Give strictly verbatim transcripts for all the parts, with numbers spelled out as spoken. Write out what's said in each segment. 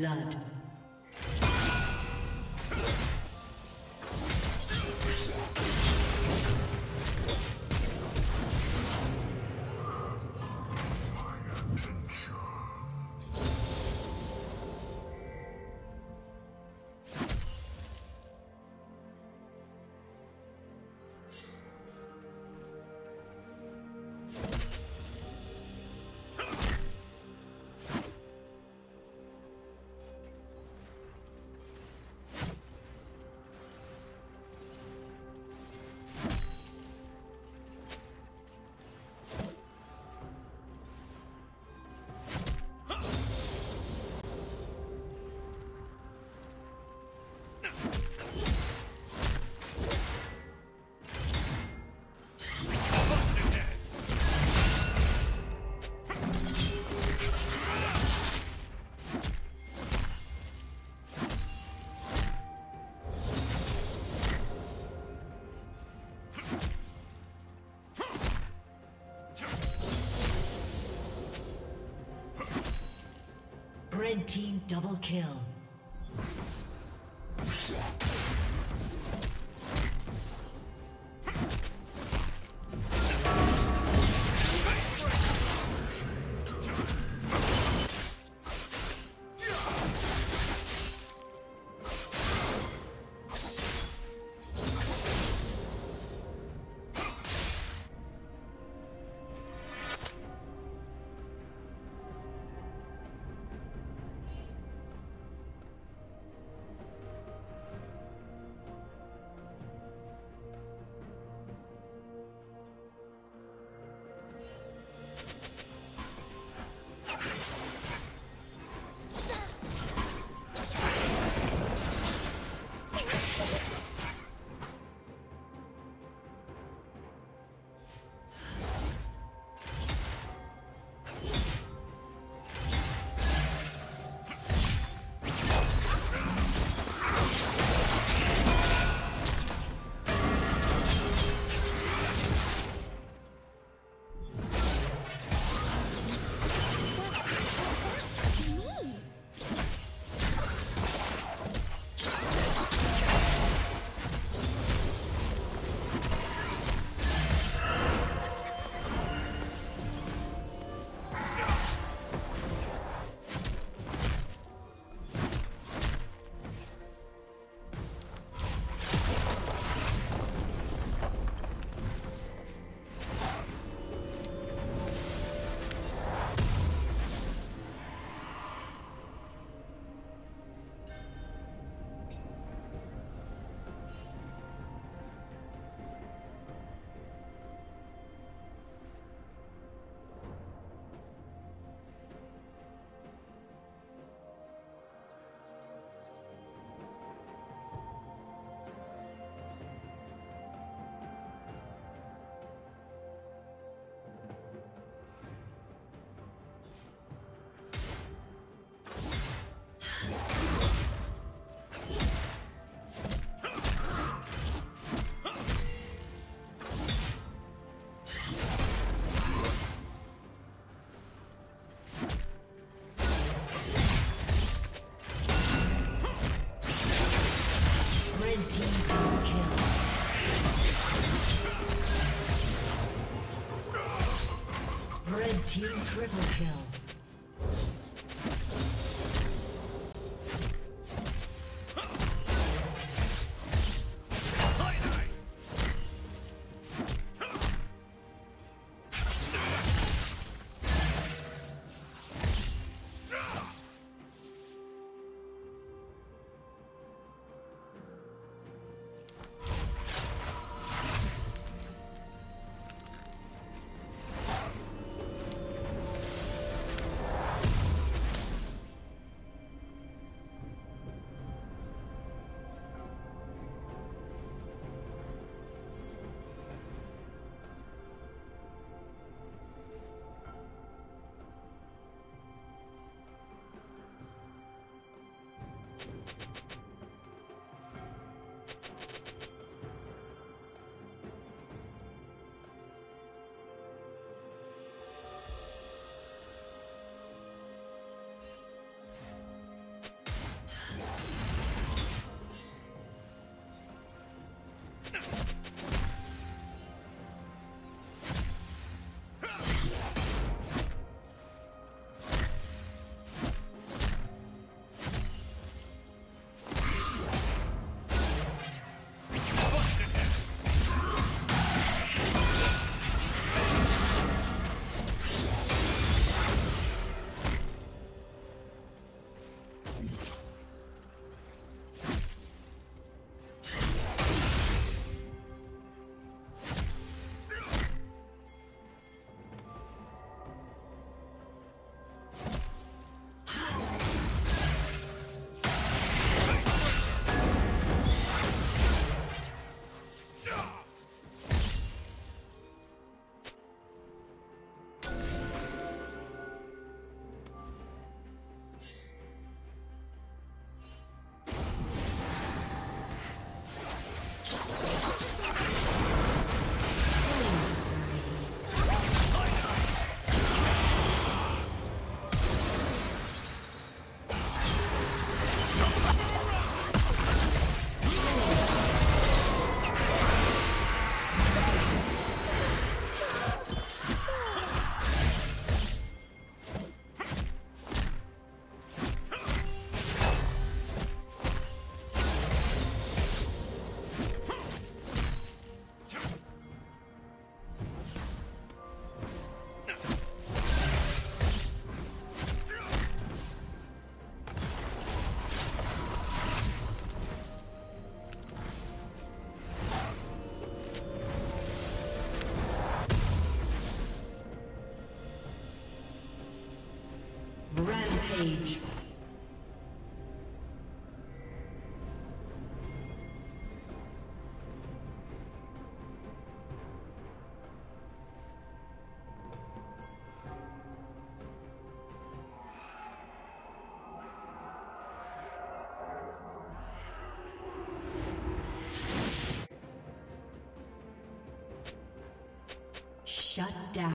blood. Red team double kill. Team triple kill. Rampage. Shut down.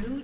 Blue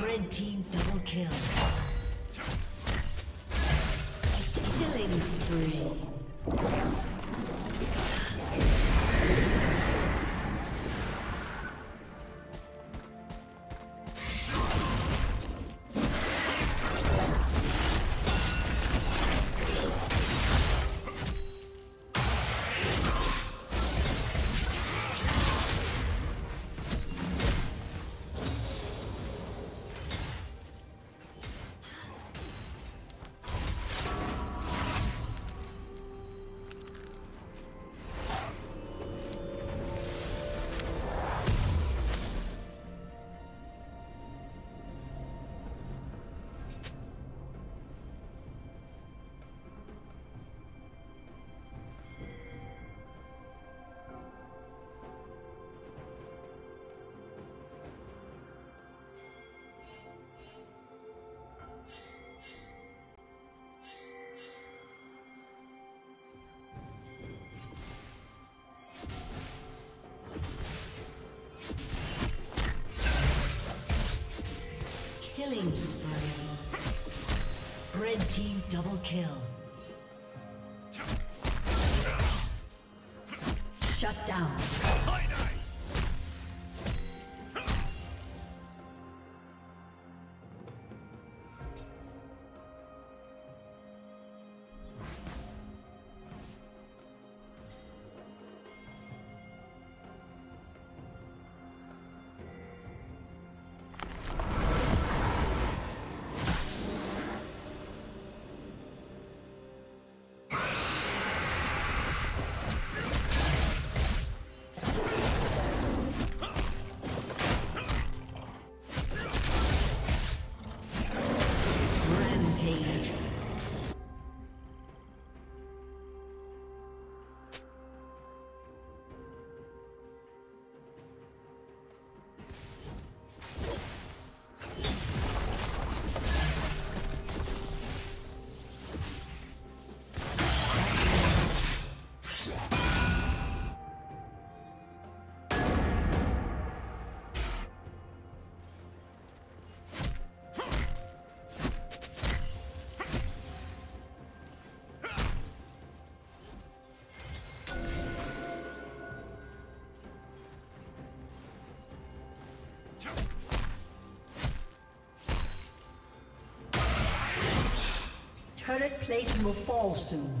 Red team double kill. Killing spree. Killing spree. Red team double kill. Shut down. Turret plating will fall soon.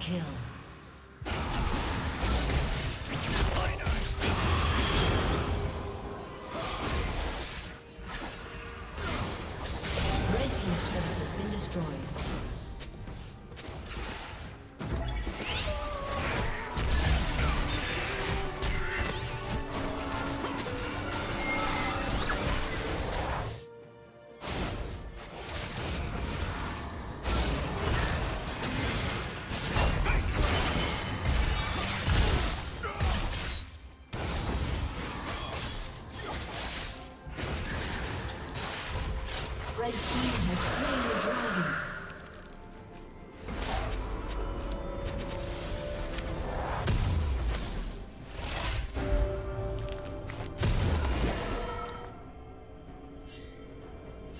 Kill. Red team has slain the dragon.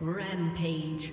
Rampage.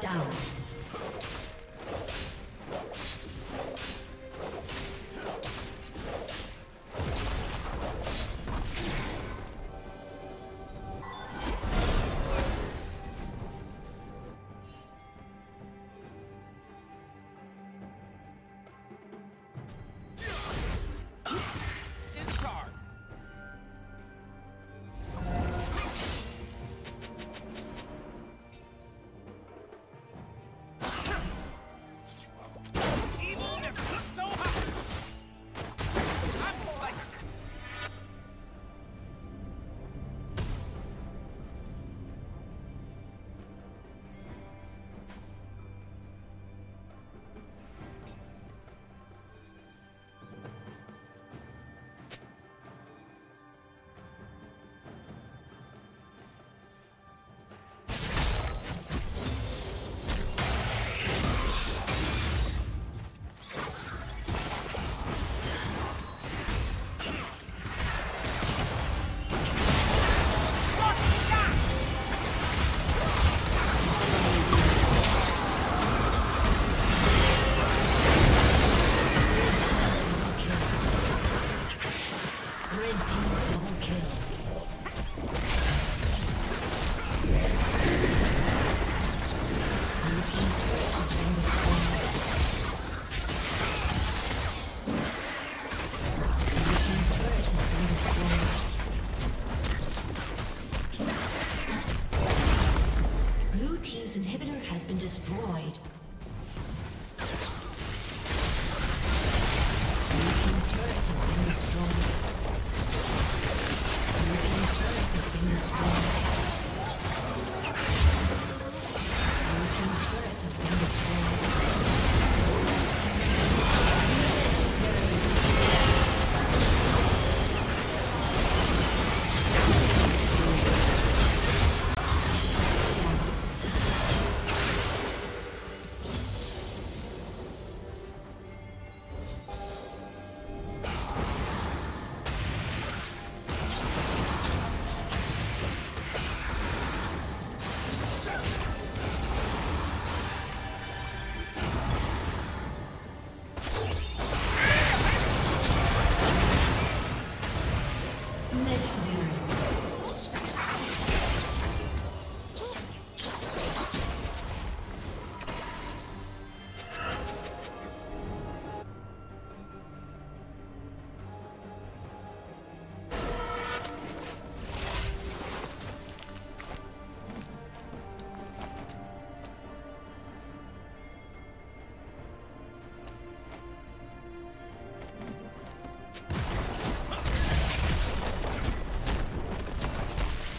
Down.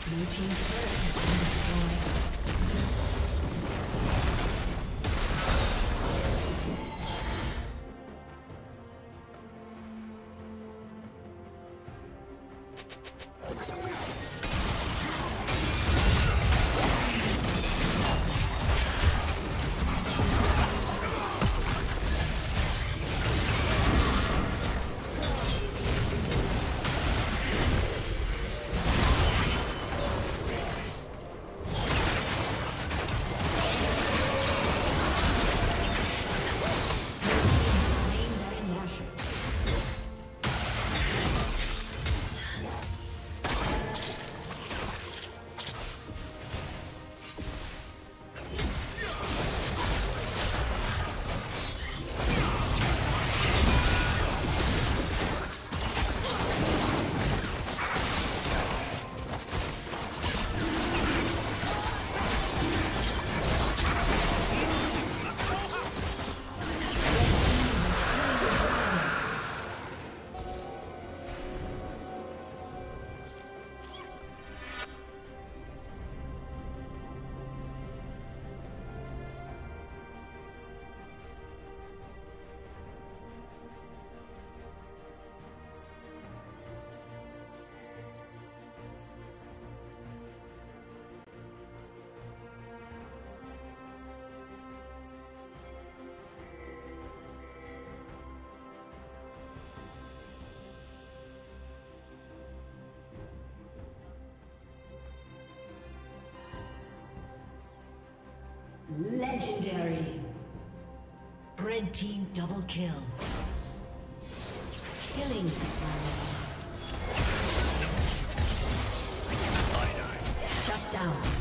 Blue team's turret has been legendary. Red team double kill. Killing spree. Shut down.